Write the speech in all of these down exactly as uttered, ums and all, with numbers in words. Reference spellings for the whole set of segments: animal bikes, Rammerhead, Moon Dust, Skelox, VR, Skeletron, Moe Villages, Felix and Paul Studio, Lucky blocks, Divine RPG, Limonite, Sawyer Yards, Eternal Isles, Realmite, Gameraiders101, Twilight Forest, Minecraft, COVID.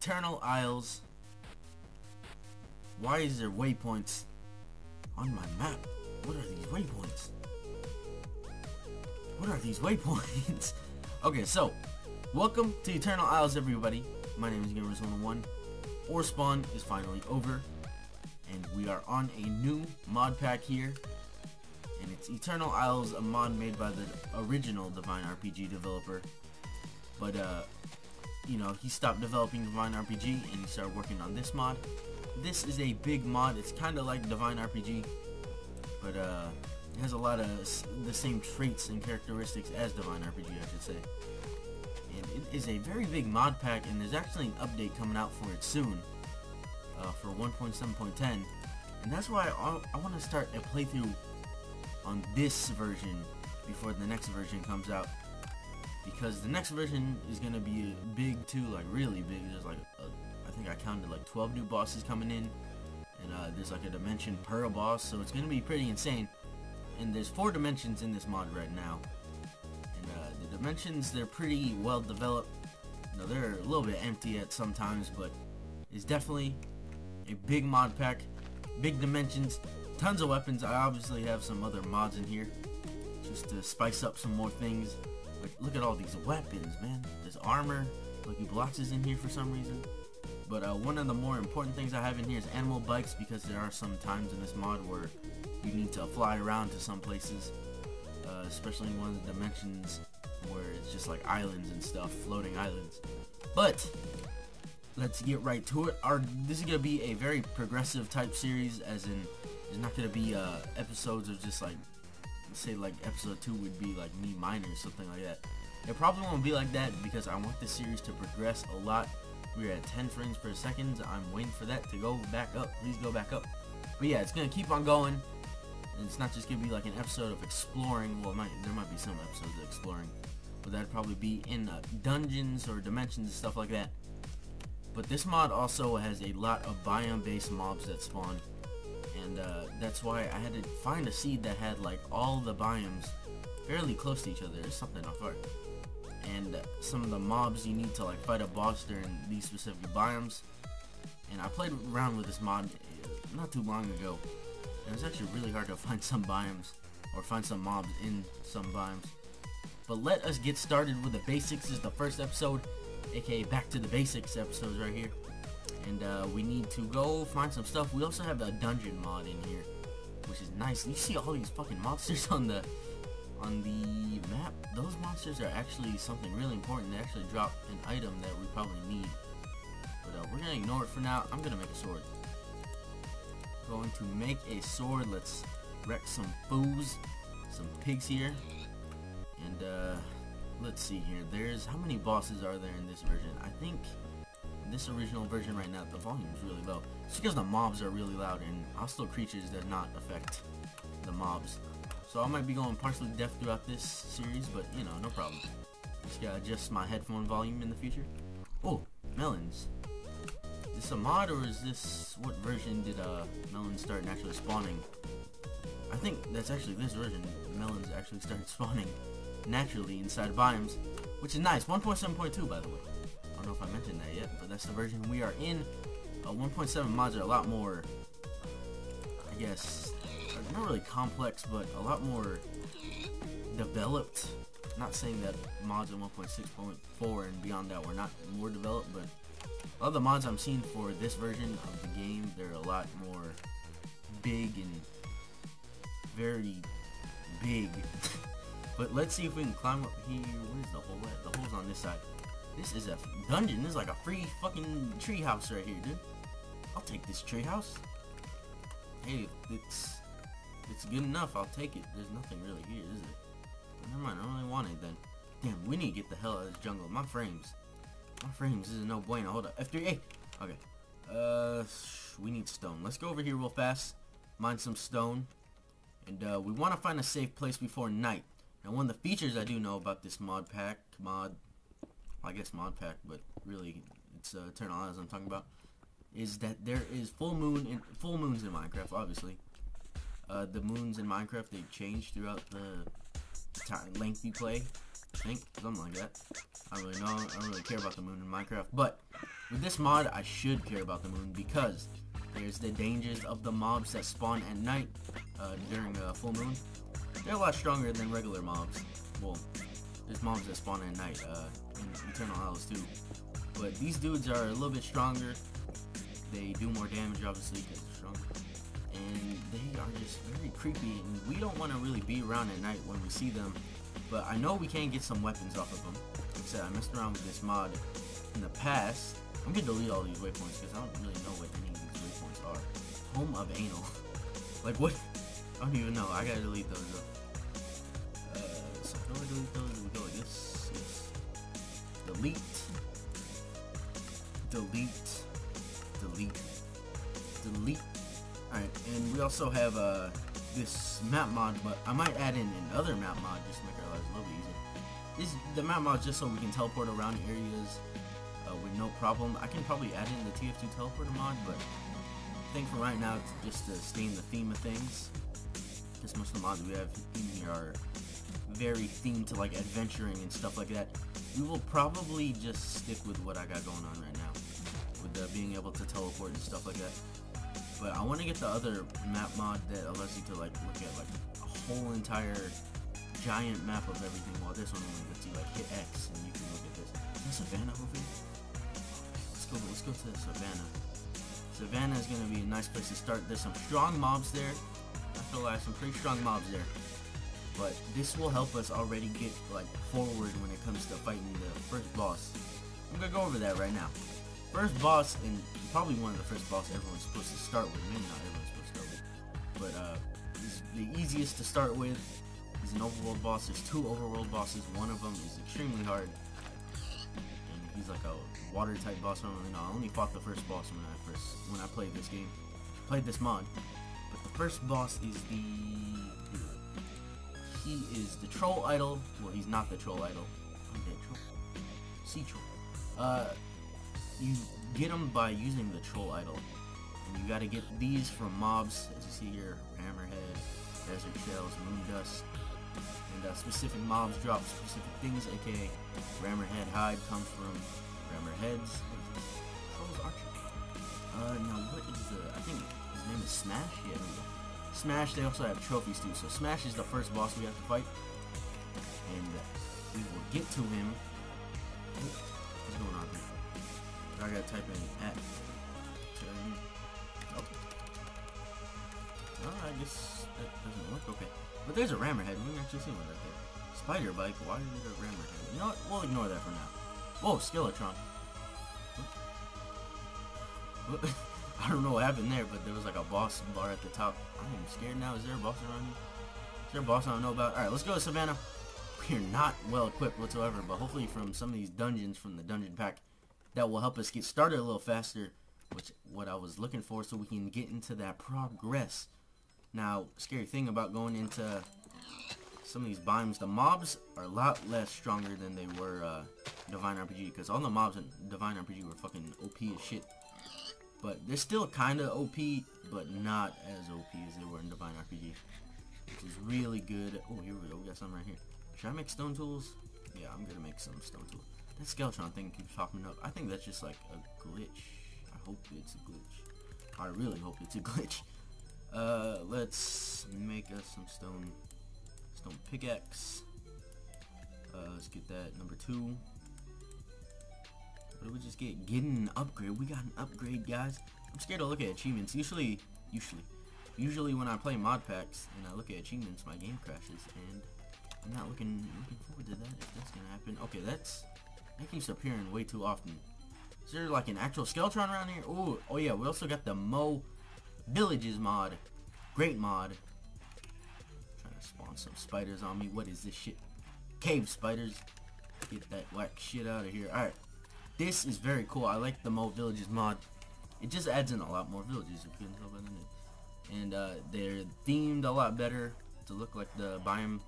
Eternal Isles. Why is there waypoints on my map? What are these waypoints? What are these waypoints? Okay, so welcome to Eternal Isles, everybody. My name is Gameraiders one oh one. Ore spawn is finally over, and we are on a new mod pack here, and it's Eternal Isles, a mod made by the original Divine R P G developer. But uh, you know, he stopped developing Divine R P G and he started working on this mod. This is a big mod. It's kind of like Divine R P G, but uh, it has a lot of the same traits and characteristics as Divine R P G, I should say. And it is a very big mod pack, and there's actually an update coming out for it soon, uh, for one point seven point ten, and that's why I, I want to start a playthrough on this version before the next version comes out, because the next version is going to be big too, like really big. There's like a, I think I counted like twelve new bosses coming in, and uh, there's like a dimension per boss, so it's going to be pretty insane. And there's four dimensions in this mod right now, and uh, the dimensions, they're pretty well developed. Now they're a little bit empty at sometimes, but it's definitely a big mod pack, big dimensions, tons of weapons. I obviously have some other mods in here just to spice up some more things. But look at all these weapons, man. There's armor. Lucky Blocks is in here for some reason. But uh, one of the more important things I have in here is animal bikes, because there are some times in this mod where you need to fly around to some places, uh, especially in one of the dimensions where it's just like islands and stuff, floating islands. But let's get right to it. Our, this is going to be a very progressive type series, as in there's not going to be uh, episodes of just like, say like episode two would be like me minor or something like that. It probably won't be like that, because I want this series to progress a lot. We're at ten frames per second. I'm waiting for that to go back up. Please go back up. But yeah, it's gonna keep on going, and it's not just gonna be like an episode of exploring. Well, it might, there might be some episodes of exploring, but that'd probably be in uh, dungeons or dimensions and stuff like that. But this mod also has a lot of biome based mobs that spawn, and uh, that's why I had to find a seed that had like all the biomes fairly close to each other. There's something off art. And uh, some of the mobs you need to like fight a boss during these specific biomes. And I played around with this mod not too long ago, and it's actually really hard to find some biomes or find some mobs in some biomes. But let us get started with the basics. This is the first episode, aka back to the basics episodes right here. And uh, we need to go find some stuff. We also have a dungeon mod in here, which is nice. You see all these fucking monsters on the on the map. Those monsters are actually something really important. They actually drop an item that we probably need. But uh, we're gonna ignore it for now. I'm gonna make a sword. Going to make a sword. Let's wreck some foos, some pigs here, and uh, let's see here. There's how many bosses are there in this version? I think. This original version right now, the volume is really low. It's because the mobs are really loud, and hostile creatures that not affect the mobs. So I might be going partially deaf throughout this series, but you know, no problem. Just gotta adjust my headphone volume in the future. Oh, melons. Is this a mod, or is this, what version did uh, melons start naturally spawning? I think that's actually this version. Melons actually started spawning naturally inside biomes, which is nice. one point seven point two, by the way. I don't know if I mentioned that yet, but that's the version we are in. Uh, one point seven mods are a lot more, I guess, not really complex, but a lot more developed. Not saying that mods in one point six point four and beyond that were not more developed, but a lot of the mods I'm seeing for this version of the game, they're a lot more big and very big. But let's see if we can climb up here. Where's the hole at? The hole's on this side. This is a dungeon. This is like a free fucking treehouse right here, dude. I'll take this treehouse. Hey, if it's, if it's good enough, I'll take it. There's nothing really here, is it? Never mind, I don't really want it then. Damn, we need to get the hell out of this jungle. My frames. My frames, this is no bueno. Hold up. F three A. Okay. Uh, we need stone. Let's go over here real fast. Mine some stone. And uh, we want to find a safe place before night. Now, one of the features I do know about this mod pack, mod... I guess mod pack, but really it's uh, Eternal Isles I'm talking about, is that there is full moon in full moons in Minecraft. Obviously, uh, the moons in Minecraft, they change throughout the time length you play. I think something like that. I don't really know. I don't really care about the moon in Minecraft, but With this mod, I should care about the moon because there's the dangers of the mobs that spawn at night uh, during a full moon. They're a lot stronger than regular mobs. Well, there's mobs that spawn at night uh, in Eternal Isles too. But these dudes are a little bit stronger. They do more damage, obviously, because they're stronger. And they are just very creepy, and we don't want to really be around at night when we see them. But I know we can get some weapons off of them. Like I said, I messed around with this mod in the past. I'm going to delete all these waypoints because I don't really know what any of these waypoints are. Home of Anal. Like, what? I don't even know. I got to delete those, though. Uh, so how do I delete those? We go like this. Yes. Delete. Delete. Delete. Delete. Alright, and we also have uh, this map mod, but I might add in another map mod just to make our lives a little bit easier. This, the map mod just so we can teleport around areas uh, with no problem. I can probably add in the T F two teleporter mod, but I think for right now it's just to stay in the theme of things. Because most of the mods we have in here are very themed to like adventuring and stuff like that. We will probably just stick with what I got going on right now, with uh, being able to teleport and stuff like that. But I want to get the other map mod that allows you to like look at like a whole entire giant map of everything, while this one only lets you like hit X and you can look at this. Is that Savannah over here? Let's go, let's go to Savannah. Savannah is going to be a nice place to start. There's some strong mobs there. I feel like some pretty strong mobs there. But this will help us already get like forward when it comes to fighting the first boss. I'm going to go over that right now. First boss, and probably one of the first boss everyone's supposed to start with. Maybe not everyone's supposed to start with, but uh, is the easiest to start with is an overworld boss. There's two overworld bosses. One of them is extremely hard, and he's like a water type boss. I don't really know. I only fought the first boss when I first when I played this game, played this mod. But the first boss is the he is the troll idol. Well, he's not the troll idol. Okay, troll, sea troll. Uh. You get them by using the troll idol, and you gotta get these from mobs, as you see here: Rammerhead, Desert Shells, Moon Dust, and uh, specific mobs drop specific things. A K A Rammerhead hide comes from Rammerheads. Troll's Archer. Uh, now what is the? I think his name is Smash. Yeah, no. Smash. They also have trophies too. So Smash is the first boss we have to fight, and uh, we will get to him. What's going on here? I gotta type in at. Oh. Oh, I guess that doesn't work. Okay. But there's a Rammerhead. We can actually see one right there. Spider bike. Why is there a Rammerhead? You know what? We'll ignore that for now. Whoa, Skeletron. What? What? I don't know what happened there, but there was like a boss bar at the top. I am scared now. Is there a boss around here? Is there a boss I don't know about? Alright, let's go to Savannah. We are not well equipped whatsoever, but hopefully from some of these dungeons from the dungeon pack, that will help us get started a little faster, which what I was looking for, so we can get into that progress. Now, scary thing about going into some of these biomes, the mobs are a lot less stronger than they were uh, Divine R P G, because all the mobs in Divine R P G were fucking O P as shit. But they're still kind of O P, but not as O P as they were in Divine R P G, which is really good. Oh, here we go. We got something right here. Should I make stone tools? Yeah, I'm gonna make some stone tools. That Skeletron thing keeps popping up. I think that's just like a glitch. I hope it's a glitch. I really hope it's a glitch. Uh, let's make us some stone, stone pickaxe. Uh, let's get that number two. What did we just get? Getting an upgrade. We got an upgrade, guys. I'm scared to look at achievements. Usually, usually, usually when I play mod packs and I look at achievements, my game crashes, and I'm not looking looking forward to that. If that's gonna happen. Okay, that's. It keeps appearing way too often. Is there like an actual Skeletron around here? Ooh, oh yeah, we also got the Moe Villages mod. Great mod. Trying to spawn some spiders on me. What is this shit? Cave spiders. Get that whack shit out of here. Alright. This is very cool. I like the Moe Villages mod. It just adds in a lot more villages. If you can tell by the name. And uh, they're themed a lot better to look like the biome.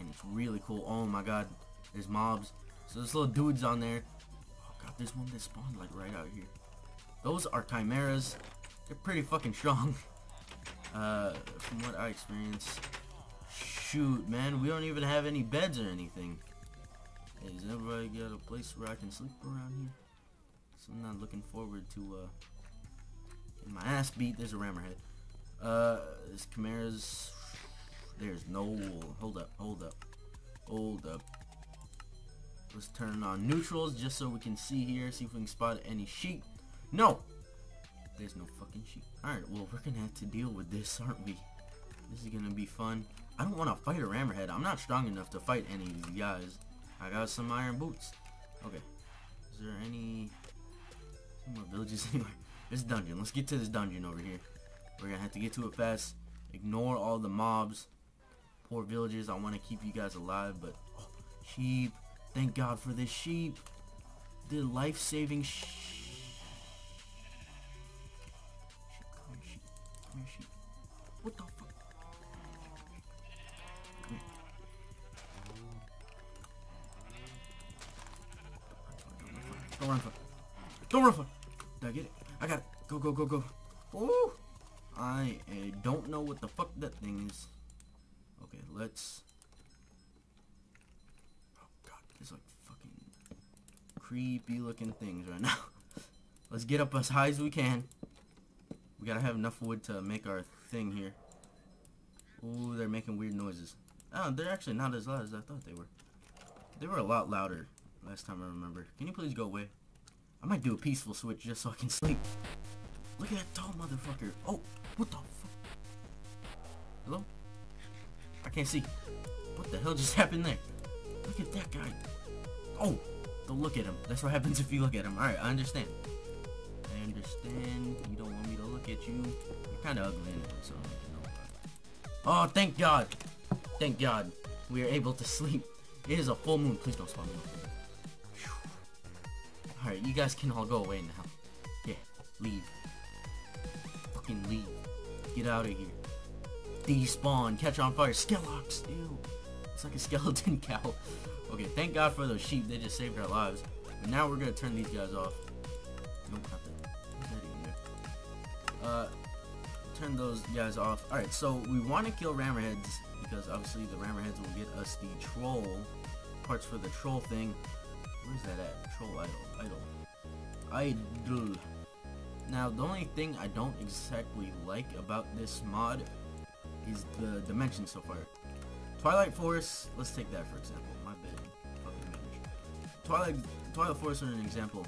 And it's really cool. Oh my god. There's mobs. So there's little dudes on there. Oh god, there's one that spawned like right out here. Those are chimeras. They're pretty fucking strong. Uh, from what I experienced. Shoot, man, we don't even have any beds or anything. Hey, does everybody got a place where I can sleep around here? So I'm not looking forward to uh, in my ass beat. There's a Rammerhead. Uh, this Chimera's. There's no wool. Hold up, hold up, hold up. Let's turn on neutrals just so we can see here. See if we can spot any sheep. No! There's no fucking sheep. Alright, well, we're gonna have to deal with this, aren't we? This is gonna be fun. I don't want to fight a Rammerhead. I'm not strong enough to fight any of these guys. I got some iron boots. Okay. Is there any... some more villages anywhere? This dungeon. Let's get to this dungeon over here. We're gonna have to get to it fast. Ignore all the mobs. Poor villagers. I want to keep you guys alive, but... oh, sheep. Thank God for this sheep. The life-saving sheep. What the fuck? Come here. Don't run for it. Don't run for it. Did I get it? I got it. Go, go, go, go. Ooh. I uh, don't know what the fuck that thing is. Okay, let's... oh, God. There's like fucking creepy looking things right now. Let's get up as high as we can. We gotta have enough wood to make our thing here. Ooh, they're making weird noises. Oh, they're actually not as loud as I thought they were. They were a lot louder last time I remember. Can you please go away? I might do a peaceful switch just so I can sleep. Look at that tall motherfucker. Oh, what the fuck? Hello? I can't see. What the hell just happened there? Look at that guy. Oh, don't look at him. That's what happens if you look at him. Alright, I understand. I understand. You don't want me to look at you. You're kind of ugly anyway, so I don't know about it. Oh, thank God. Thank God. We are able to sleep. It is a full moon. Please don't spawn me. Alright, you guys can all go away now. Yeah, leave. Fucking leave. Get out of here. Despawn. Catch on fire. Skelox. Ew. It's like a skeleton cow. Okay, thank God for those sheep. They just saved our lives. But now we're going to turn these guys off. No, not that. Uh, turn those guys off. Alright, so we want to kill Rammerheads because obviously the Rammerheads will get us the troll parts for the troll thing. Where's that at? Troll idol. Idol. Idol. Now, the only thing I don't exactly like about this mod is the dimension so far. Twilight Forest, let's take that for example. My bad. Fucking manage. Twilight, Twilight Forest are an example.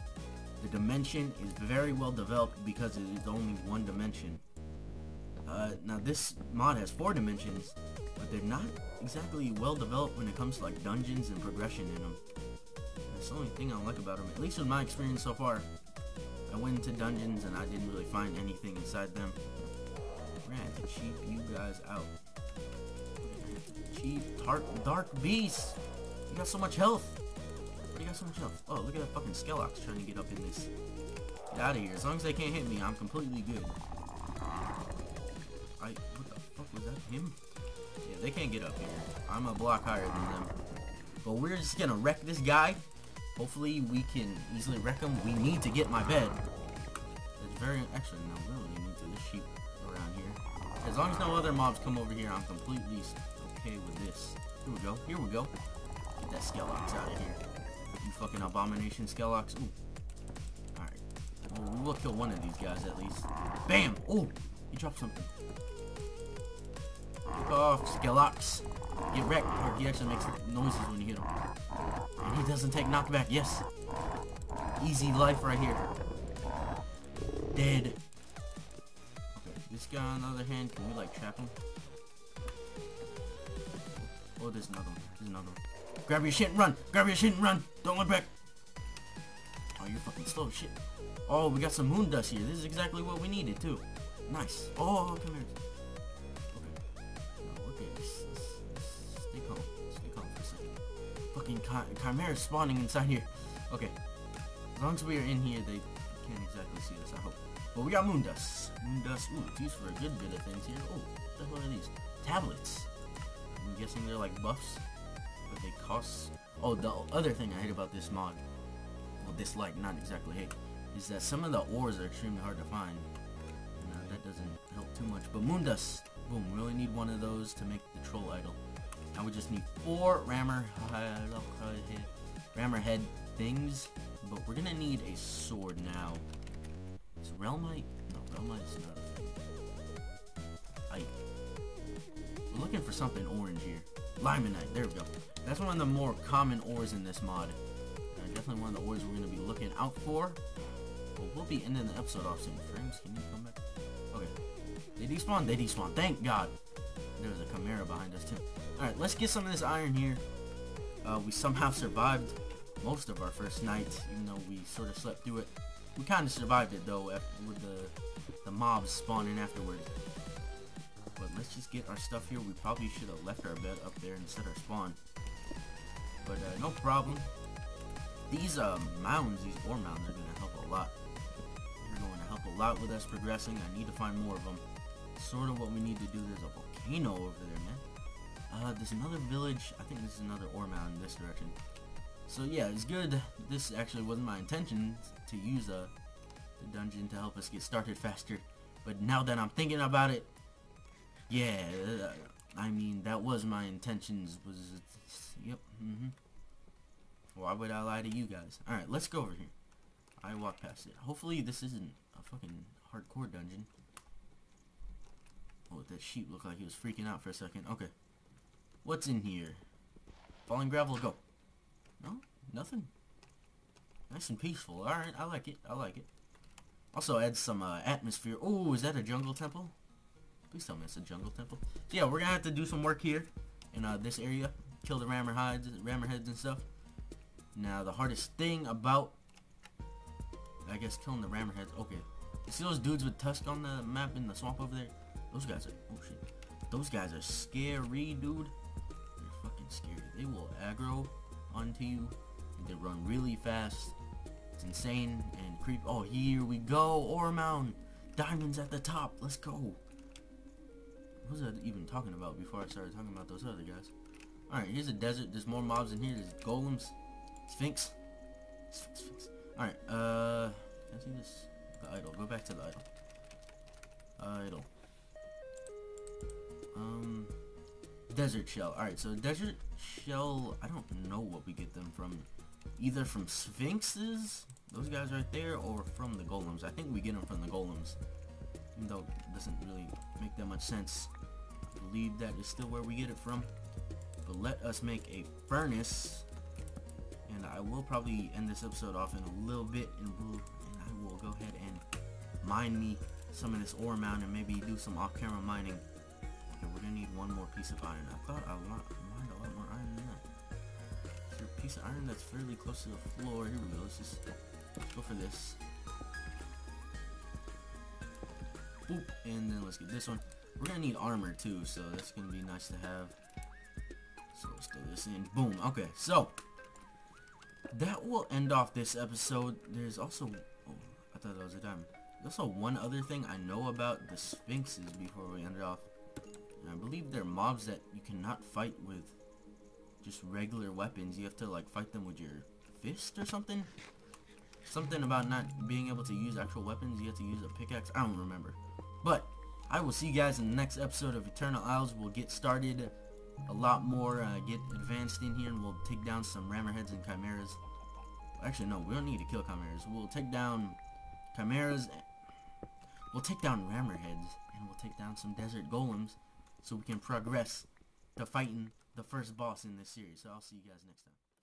The dimension is very well developed because it is only one dimension. Uh, now this mod has four dimensions, but they're not exactly well developed when it comes to like dungeons and progression in them. That's the only thing I don't like about them. At least with my experience so far, I went into dungeons and I didn't really find anything inside them. We're gonna have to cheap you guys out. Cheap dark, dark beast. You got so much health. You got so much health. Oh, look at that fucking Skelox trying to get up in this. Get out of here. As long as they can't hit me, I'm completely good. I... what the fuck was that? Him? Yeah, they can't get up here. I'm a block higher than them. But we're just gonna wreck this guy. Hopefully, we can easily wreck him. We need to get my bed. It's very... actually, no, we don't really need to. There's sheep around here. As long as no other mobs come over here, I'm completely okay with this. Here we go. Here we go. Get that Skelox out of here. You fucking abomination, Skelox. Ooh. Alright. Well, we'll kill one of these guys at least. Bam! Ooh! He dropped something. Fuck off, Skelox. Get wrecked. Or he actually makes noises when you hit him. And he doesn't take knockback. Yes. Easy life right here. Dead. Okay. This guy on the other hand, can we like trap him? Oh, there's another one. There's another one. Grab your shit and run! Grab your shit and run! Don't look back! Oh, you're fucking slow as shit. Oh, we got some moon dust here. This is exactly what we needed, too. Nice. Oh, come here. Okay. No, okay. Just, just stay calm. Stay calm for a second. Fucking chi chimera spawning inside here. Okay. As long as we are in here, they can't exactly see us, I hope. But we got moon dust. Moon dust. Ooh, it's used for a good bit of things here. Oh, what the hell are these? Tablets. I'm guessing they're like buffs. But they cost... oh, the other thing I hate about this mod, well, dislike, not exactly hate, is that some of the ores are extremely hard to find. No, that doesn't help too much. But moon dust, boom, we really need one of those to make the troll idol. Now we just need four rammer, rammer head things, but we're gonna need a sword now. Is Realmite? No, Realmite is not a thing. I... I'm looking for something orange here. Limonite, there we go. That's one of the more common ores in this mod. Uh, definitely one of the ores we're gonna be looking out for. Well, we'll be ending the episode off soon. Frames, can you come back? Okay. They despawn? They despawn. Thank God. There's a chimera behind us too. Alright, let's get some of this iron here. Uh, we somehow survived most of our first night, even though we sort of slept through it. We kind of survived it though, after, with the, the mobs spawning afterward. But let's just get our stuff here. We probably should have left our bed up there instead of spawn. But uh, no problem. These uh, mounds, these ore mounds, are going to help a lot. They're going to help a lot with us progressing. I need to find more of them. Sort of what we need to do. There's a volcano over there, man. Uh, there's another village. I think this is another ore mound in this direction. So yeah, it's good. This actually wasn't my intention to use a, the dungeon to help us get started faster. But now that I'm thinking about it, yeah, I mean, that was my intentions. Was yep. Mm-hmm. Why would I lie to you guys? All right, let's go over here. I walked past it. Hopefully, this isn't a fucking hardcore dungeon. Oh, that sheep looked like he was freaking out for a second. Okay. What's in here? Falling gravel, go. No? Nothing. Nice and peaceful. Alright, I like it. I like it. Also adds some uh, atmosphere. Oh, is that a jungle temple? Please tell me it's a jungle temple. So yeah, we're gonna have to do some work here in uh, this area. Kill the rammerheads, rammerheads and stuff. Now, the hardest thing about... I guess killing the rammerheads. Okay. You see those dudes with tusks on the map in the swamp over there? Those guys are... Oh, shit. Those guys are scary, dude. Fucking scary. They will aggro onto you, and they run really fast. It's insane and creep. Oh, here we go, ore mound, diamonds at the top. Let's go. What was I even talking about before I started talking about those other guys? All right, here's a desert. There's more mobs in here. There's golems, sphinx, sphinx. sphinx. All right. Uh, can I see this? The idol. Go back to the idol. Idol. Um. Desert shell. Alright, so desert shell, I don't know what we get them from. Either from sphinxes, those guys right there, or from the golems. I think we get them from the golems. Even though it doesn't really make that much sense. I believe that is still where we get it from. But let us make a furnace. And I will probably end this episode off in a little bit. And, we'll, and I will go ahead and mine me some of this ore mound and maybe do some off-camera mining. We're gonna need one more piece of iron. I thought I mined a lot more iron than that. Is there a piece of iron that's fairly close to the floor? Here we go. Let's just let's go for this. Boop. And then let's get this one. We're gonna need armor too, so that's gonna be nice to have. So let's throw this in. Boom. Okay, so that will end off this episode. There's also... Oh, I thought that was a diamond. There's also one other thing I know about the sphinxes before we end it off. I believe they're mobs that you cannot fight with just regular weapons. You have to like fight them with your fist or something. Something about not being able to use actual weapons. You have to use a pickaxe. I don't remember. But I will see you guys in the next episode of Eternal Isles. We'll get started a lot more. Uh, get advanced in here and we'll take down some rammerheads and chimeras. Actually, no. We don't need to kill chimeras. We'll take down chimeras. We'll take down rammerheads. And we'll take down some desert golems. So we can progress to fighting the first boss in this series. So I'll see you guys next time.